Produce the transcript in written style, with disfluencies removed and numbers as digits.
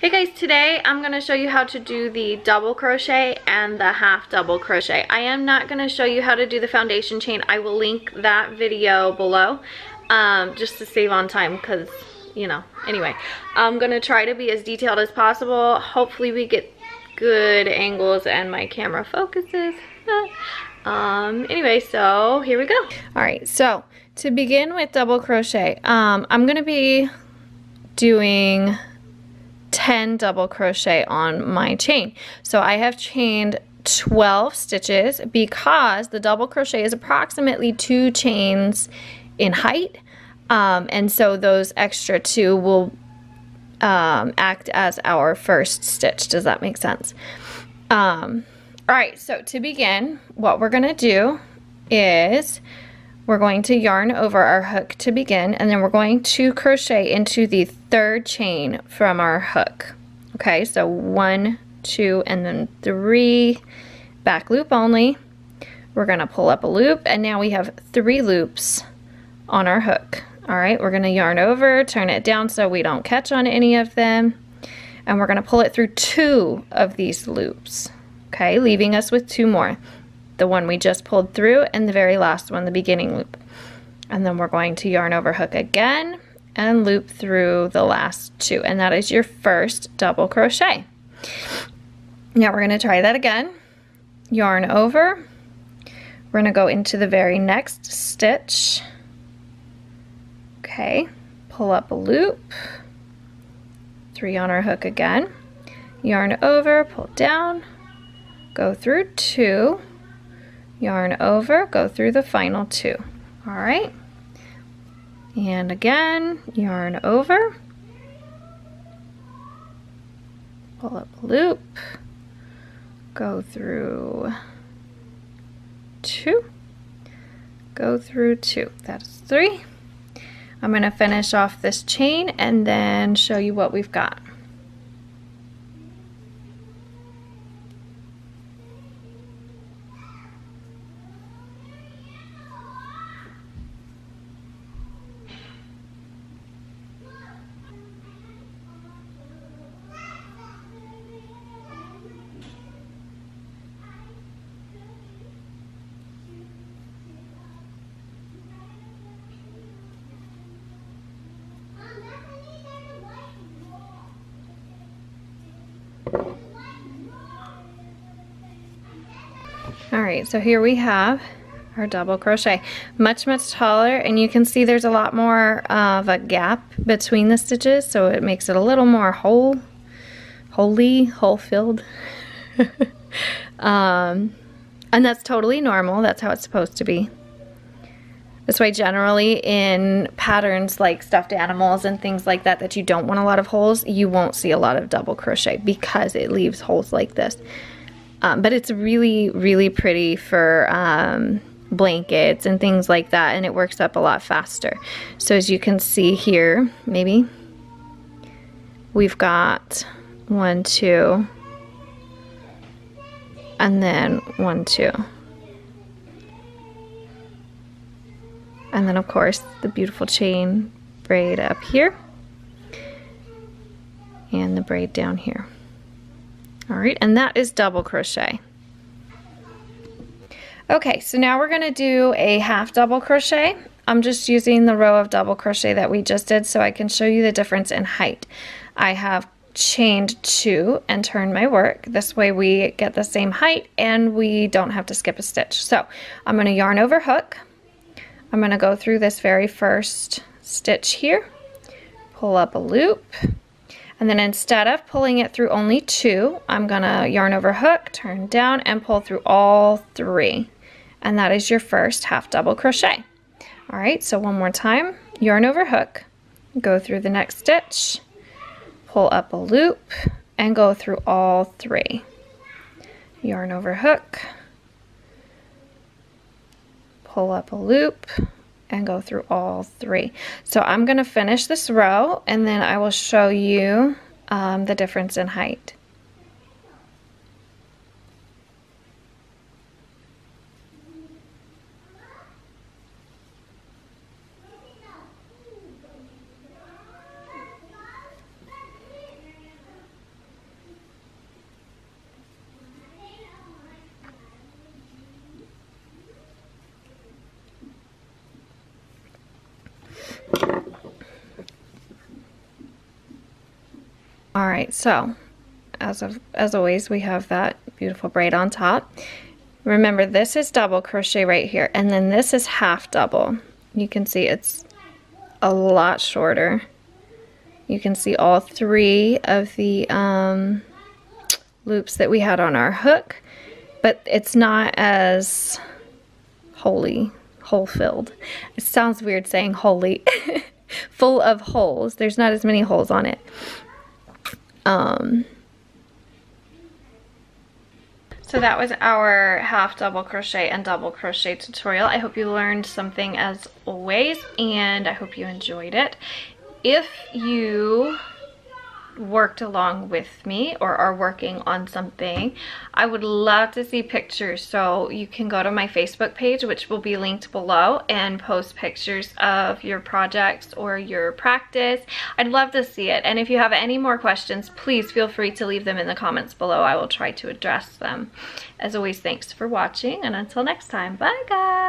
Hey guys, today I'm going to show you how to do the double crochet and the half double crochet. I am not going to show you how to do the foundation chain. I will link that video below just to save on time because, you know, anyway. I'm going to try to be as detailed as possible. Hopefully we get good angles and my camera focuses. Anyway, so here we go. Alright, so to begin with double crochet, I'm going to be doing 10 double crochet on my chain. So I have chained 12 stitches because the double crochet is approximately 2 chains in height, and so those extra 2 will act as our first stitch. Does that make sense? Alright, so to begin, what we're going to do is we're going to yarn over our hook to begin, and then we're going to crochet into the third chain from our hook. Okay, so 1, 2, and then 3, back loop only. We're going to pull up a loop, and now we have 3 loops on our hook. Alright, we're going to yarn over, turn it down so we don't catch on any of them, and we're going to pull it through 2 of these loops, okay, leaving us with 2 more. The one we just pulled through and the very last one, the beginning loop. And then we're going to yarn over hook again and loop through the last 2, and that is your first double crochet. Now we're going to try that again. Yarn over, we're going to go into the very next stitch, okay, pull up a loop, 3 on our hook again, yarn over, pull down, go through 2, yarn over, go through the final 2. All right, and again, yarn over, pull up a loop, go through 2, go through 2. That's 3. I'm going to finish off this chain and then show you what we've got. Alright, so here we have our double crochet. Much, much taller, and you can see there's a lot more of a gap between the stitches, so it makes it a little more whole-filled. And that's totally normal. That's how it's supposed to be. That's why generally in patterns like stuffed animals and things like that that you don't want a lot of holes, you won't see a lot of double crochet because it leaves holes like this. But it's really, really pretty for blankets and things like that, and it works up a lot faster. So as you can see here, maybe, we've got 1, 2, and then 1, 2. And then, of course, the beautiful chain braid up here, and the braid down here. All right, and that is double crochet. Okay, so now we're going to do a half double crochet. I'm just using the row of double crochet that we just did so I can show you the difference in height. I have chained 2 and turned my work. This way we get the same height and we don't have to skip a stitch. So I'm going to yarn over hook. I'm going to go through this very first stitch here, pull up a loop. And then instead of pulling it through only 2, I'm going to yarn over hook, turn down, and pull through all 3. And that is your first half double crochet. All right, so one more time, yarn over hook, go through the next stitch, pull up a loop, and go through all 3. Yarn over hook, pull up a loop, and go through all 3. So I'm going to finish this row and then I will show you the difference in height. All right, so as always, we have that beautiful braid on top. Remember, this is double crochet right here, and then this is half double. You can see it's a lot shorter. You can see all three of the loops that we had on our hook, but it's not as hole-filled. It sounds weird saying holy. Full of holes. There's not as many holes on it. So that was our half double crochet and double crochet tutorial. I hope you learned something as always, and I hope you enjoyed it. If you worked along with me or are working on something, I would love to see pictures, so you can go to my Facebook page, which will be linked below, and post pictures of your projects or your practice. I'd love to see it. And if you have any more questions, please feel free to leave them in the comments below. I will try to address them. As always, thanks for watching, and until next time, bye guys.